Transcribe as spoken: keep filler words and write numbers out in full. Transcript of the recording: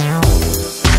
Careful.